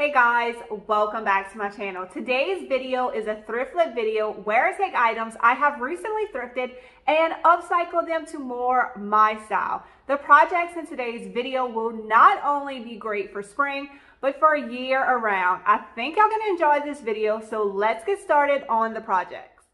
Hey guys, welcome back to my channel. Today's video is a thrift flip video where I take items I have recently thrifted and upcycle them to more my style. The projects in today's video will not only be great for spring, but for a year around. I think y'all gonna enjoy this video, so let's get started on the projects.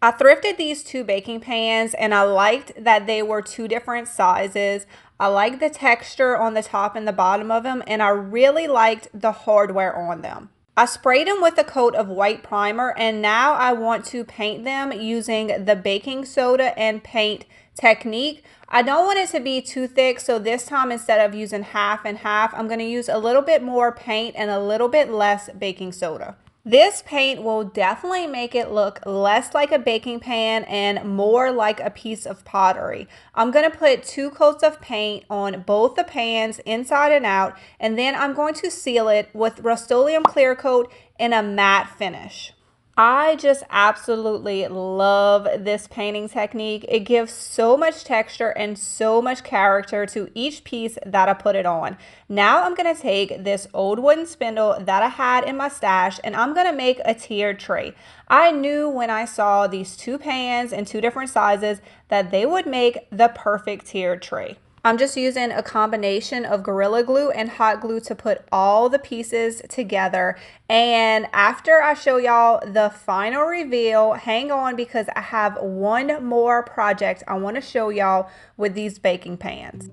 I thrifted these two baking pans and I liked that they were two different sizes. I liked the texture on the top and the bottom of them, and I really liked the hardware on them. I sprayed them with a coat of white primer, and now I want to paint them using the baking soda and paint technique. I don't want it to be too thick, so this time instead of using half and half, I'm going to use a little bit more paint and a little bit less baking soda. This paint will definitely make it look less like a baking pan and more like a piece of pottery. I'm going to put two coats of paint on both the pans inside and out, and then I'm going to seal it with Rust-Oleum clear coat in a matte finish. I just absolutely love this painting technique. It gives so much texture and so much character to each piece that I put it on. Now I'm going to take this old wooden spindle that I had in my stash and I'm going to make a tiered tray. I knew when I saw these two pans in two different sizes that they would make the perfect tiered tray. I'm just using a combination of Gorilla Glue and hot glue to put all the pieces together. And after I show y'all the final reveal, hang on because I have one more project I want to show y'all with these baking pans.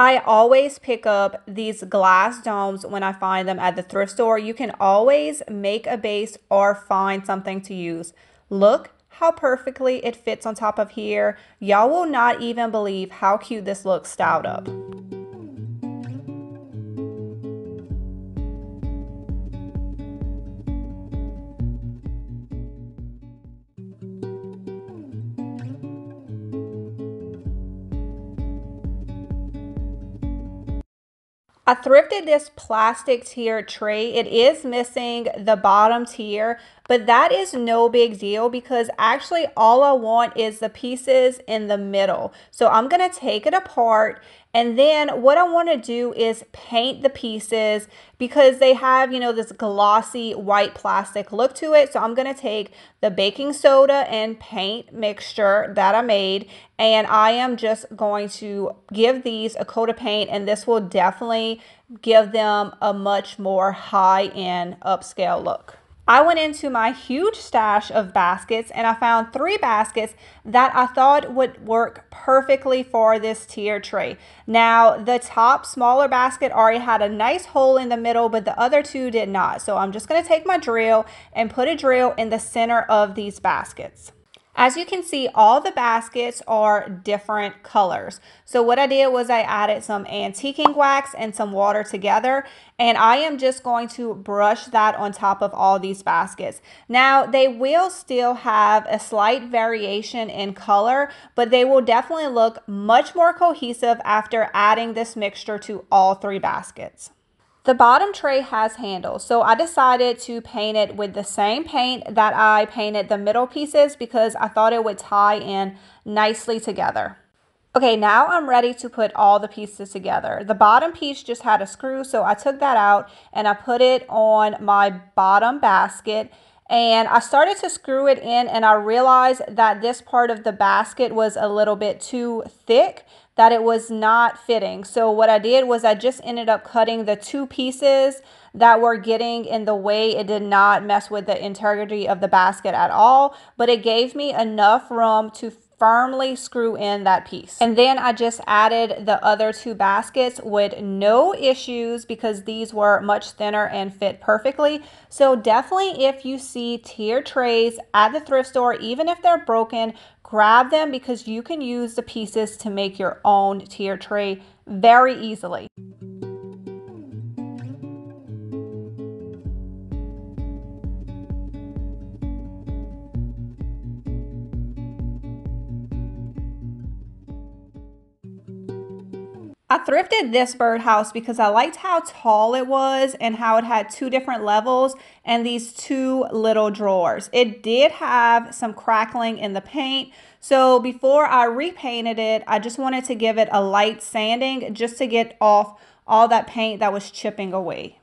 I always pick up these glass domes when I find them at the thrift store. You can always make a base or find something to use. Look how perfectly it fits on top of here. Y'all will not even believe how cute this looks styled up. I thrifted this plastic tier tray. It is missing the bottom tier, but that is no big deal because actually all I want is the pieces in the middle. So I'm going to take it apart, and then what I want to do is paint the pieces because they have, you know, this glossy white plastic look to it. So I'm going to take the baking soda and paint mixture that I made, and I am just going to give these a coat of paint, and this will definitely give them a much more high-end upscale look. I went into my huge stash of baskets and I found three baskets that I thought would work perfectly for this tier tray. Now, the top smaller basket already had a nice hole in the middle, but the other two did not. So I'm just going to take my drill and put a drill in the center of these baskets. As you can see, all the baskets are different colors. So what I did was I added some antiquing wax and some water together, and I am just going to brush that on top of all these baskets. Now, they will still have a slight variation in color, but they will definitely look much more cohesive after adding this mixture to all three baskets. The bottom tray has handles, so I decided to paint it with the same paint that I painted the middle pieces because I thought it would tie in nicely together. Okay, now I'm ready to put all the pieces together. The bottom piece just had a screw, so I took that out and I put it on my bottom basket. And I started to screw it in and I realized that this part of the basket was a little bit too thick, that it was not fitting. So what I did was I just ended up cutting the two pieces that were getting in the way. It did not mess with the integrity of the basket at all, but it gave me enough room to firmly screw in that piece. And then I just added the other two baskets with no issues because these were much thinner and fit perfectly. So definitely if you see tier trays at the thrift store, even if they're broken, grab them because you can use the pieces to make your own tier tray very easily. I thrifted this birdhouse because I liked how tall it was and how it had two different levels and these two little drawers. It did have some crackling in the paint, so before I repainted it, I just wanted to give it a light sanding just to get off all that paint that was chipping away.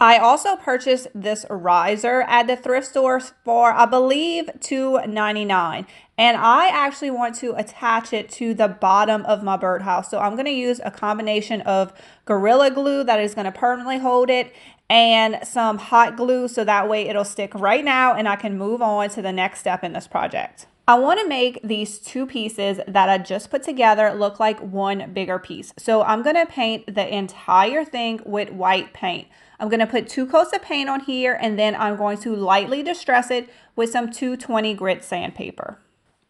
I also purchased this riser at the thrift store for, I believe, $2.99. And I actually want to attach it to the bottom of my birdhouse. So I'm going to use a combination of Gorilla Glue that is going to permanently hold it and some hot glue, so that way it'll stick right now and I can move on to the next step in this project. I want to make these two pieces that I just put together look like one bigger piece. So I'm going to paint the entire thing with white paint. I'm going to put two coats of paint on here, and then I'm going to lightly distress it with some 220 grit sandpaper.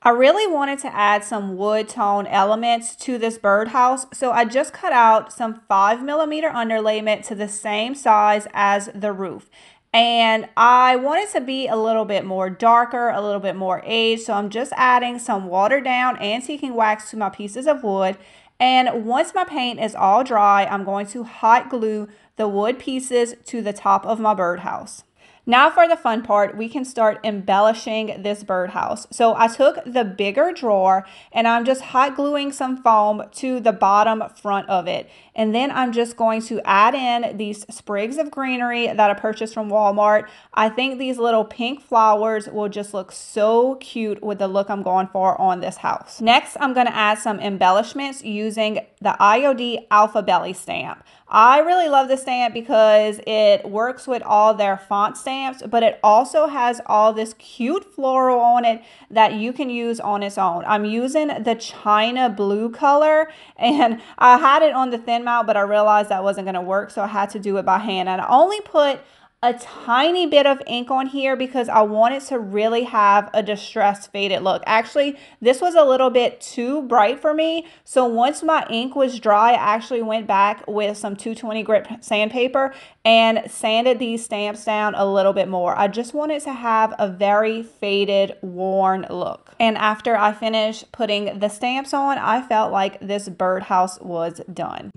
I really wanted to add some wood tone elements to this birdhouse, so I just cut out some 5mm underlayment to the same size as the roof. And I want it to be a little bit more darker, a little bit more aged, so I'm just adding some watered down antiquing wax to my pieces of wood. And once my paint is all dry, I'm going to hot glue the wood pieces to the top of my birdhouse. Now for the fun part, we can start embellishing this birdhouse. So I took the bigger drawer and I'm just hot gluing some foam to the bottom front of it. And then I'm just going to add in these sprigs of greenery that I purchased from Walmart. I think these little pink flowers will just look so cute with the look I'm going for on this house. Next, I'm going to add some embellishments using the IOD Alphabellies stamp. I really love this stamp because it works with all their font stamps, but it also has all this cute floral on it that you can use on its own. I'm using the China blue color, and I had it on the thin mount, but I realized that wasn't going to work, so I had to do it by hand. And I only put a tiny bit of ink on here because I wanted to really have a distressed faded look. Actually, this was a little bit too bright for me, so once my ink was dry, I actually went back with some 220 grit sandpaper and sanded these stamps down a little bit more. I just wanted to have a very faded, worn look. And after I finished putting the stamps on, I felt like this birdhouse was done.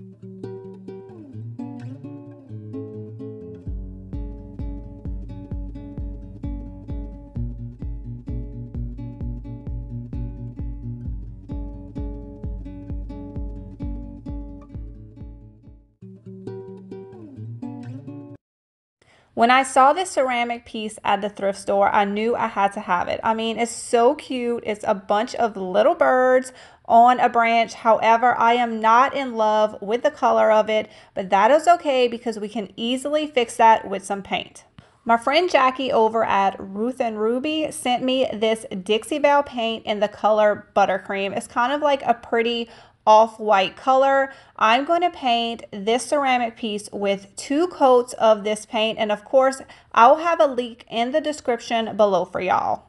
When I saw this ceramic piece at the thrift store, I knew I had to have it. I mean, it's so cute. It's a bunch of little birds on a branch. However, I am not in love with the color of it, but that is okay because we can easily fix that with some paint. My friend Jackie over at Ruth and Ruby sent me this Dixie Belle paint in the color Buttercream. It's kind of like a pretty off-white color. I'm going to paint this ceramic piece with two coats of this paint, and of course I'll have a link in the description below for y'all.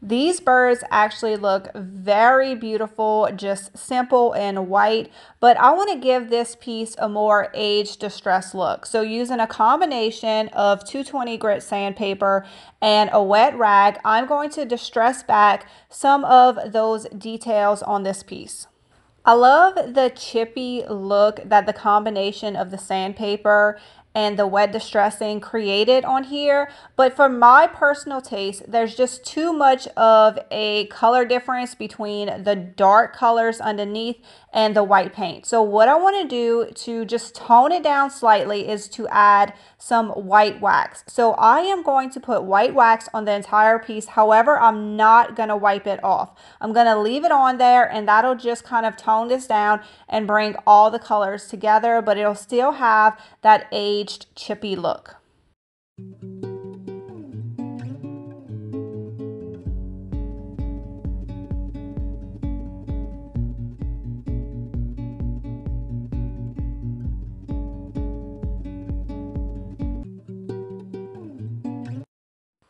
These birds actually look very beautiful, just simple and white, but I want to give this piece a more aged distressed look. So using a combination of 220 grit sandpaper and a wet rag, I'm going to distress back some of those details on this piece. I love the chippy look that the combination of the sandpaper and the wet distressing created on here, but for my personal taste, there's just too much of a color difference between the dark colors underneath and the white paint. So what I want to do to just tone it down slightly is to add some white wax. So I am going to put white wax on the entire piece. However, I'm not going to wipe it off. I'm going to leave it on there, and that'll just kind of tone this down and bring all the colors together, but it'll still have that aged, chippy look.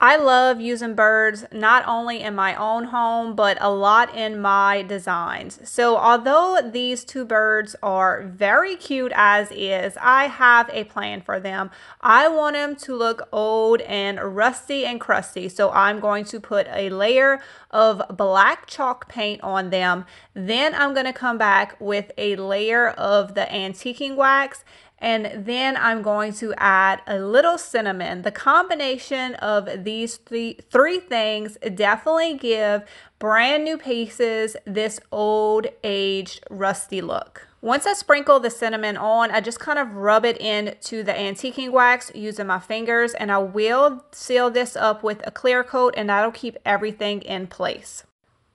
I love using birds not only in my own home, but a lot in my designs. So although these two birds are very cute as is, I have a plan for them. I want them to look old and rusty and crusty. So I'm going to put a layer of black chalk paint on them. Then I'm going to come back with a layer of the antiquing wax. And then I'm going to add a little cinnamon. The combination of these three things definitely give brand new pieces this old, aged, rusty look. Once I sprinkle the cinnamon on, I just kind of rub it into the antiquing wax using my fingers, and I will seal this up with a clear coat, and that'll keep everything in place.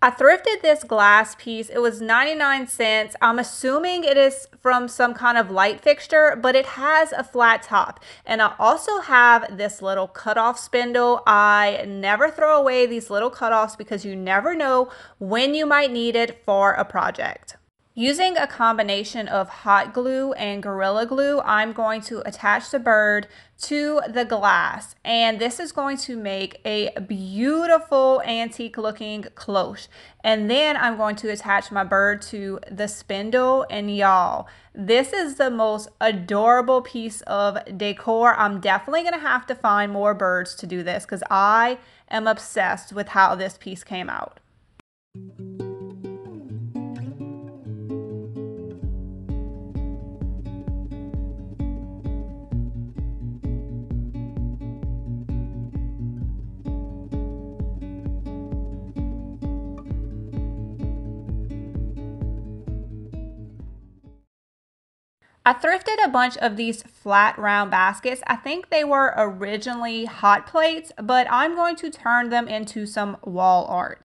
I thrifted this glass piece. It was 99 cents. I'm assuming it is from some kind of light fixture, but it has a flat top. And I also have this little cutoff spindle. I never throw away these little cutoffs because you never know when you might need it for a project. Using a combination of hot glue and Gorilla Glue, I'm going to attach the bird to the glass, and this is going to make a beautiful antique looking cloche. And then I'm going to attach my bird to the spindle, and y'all, this is the most adorable piece of decor. I'm definitely gonna have to find more birds to do this because I am obsessed with how this piece came out. I thrifted a bunch of these flat round baskets. I think they were originally hot plates, but I'm going to turn them into some wall art.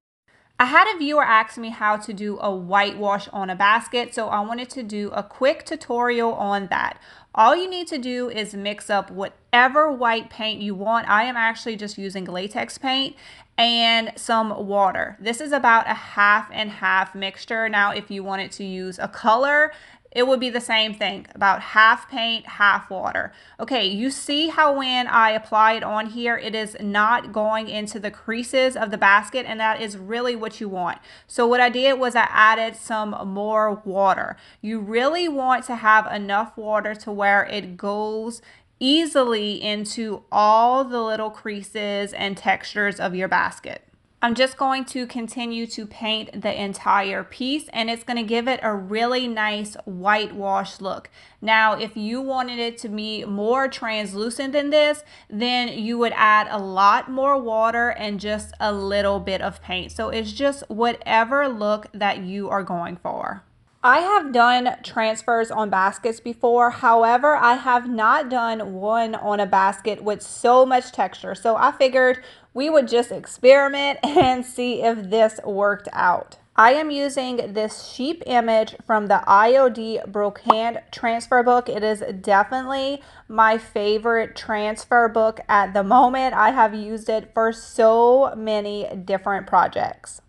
I had a viewer ask me how to do a whitewash on a basket, so I wanted to do a quick tutorial on that. All you need to do is mix up whatever white paint you want. I am actually just using latex paint and some water. This is about a half and half mixture. Now, if you wanted to use a color, it would be the same thing, about half paint, half water. Okay, you see how when I apply it on here, it is not going into the creases of the basket, and that is really what you want. So what I did was I added some more water. You really want to have enough water to where it goes easily into all the little creases and textures of your basket. I'm just going to continue to paint the entire piece, and it's going to give it a really nice whitewash look. Now, if you wanted it to be more translucent than this, then you would add a lot more water and just a little bit of paint. So it's just whatever look that you are going for. I have done transfers on baskets before. However, I have not done one on a basket with so much texture. So I figured we would just experiment and see if this worked out. I am using this sheep image from the IOD Brocante Transfer Book. It is definitely my favorite transfer book at the moment. I have used it for so many different projects.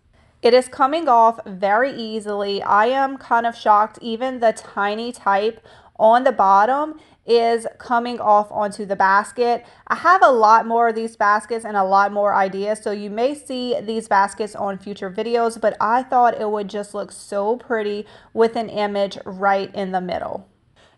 It is coming off very easily. I am kind of shocked. Even the tiny type on the bottom is coming off onto the basket. I have a lot more of these baskets and a lot more ideas, so you may see these baskets on future videos, but I thought it would just look so pretty with an image right in the middle.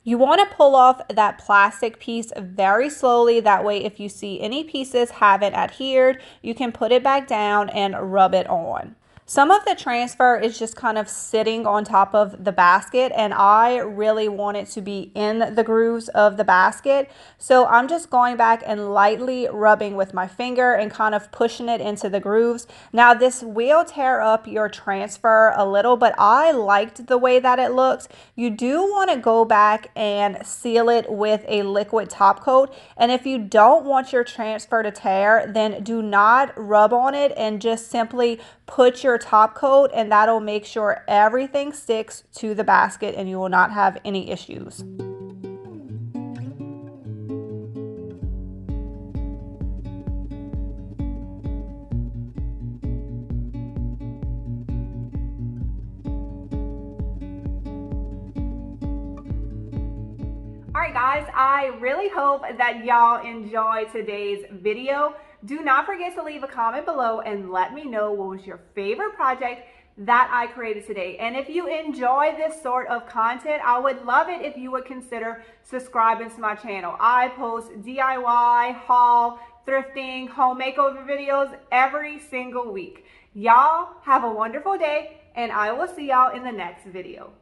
You want to pull off that plastic piece very slowly. That way, if you see any pieces haven't adhered, you can put it back down and rub it on. Some of the transfer is just kind of sitting on top of the basket, and I really want it to be in the grooves of the basket. So I'm just going back and lightly rubbing with my finger and kind of pushing it into the grooves. Now, this will tear up your transfer a little, but I liked the way that it looks. You do want to go back and seal it with a liquid top coat. And if you don't want your transfer to tear, then do not rub on it and just simply put your top coat, and that'll make sure everything sticks to the basket and you will not have any issues. All right, guys, I really hope that y'all enjoyed today's video. Do not forget to leave a comment below and let me know what was your favorite project that I created today. And if you enjoy this sort of content, I would love it if you would consider subscribing to my channel. I post DIY, haul, thrifting, home makeover videos every single week. Y'all have a wonderful day, and I will see y'all in the next video.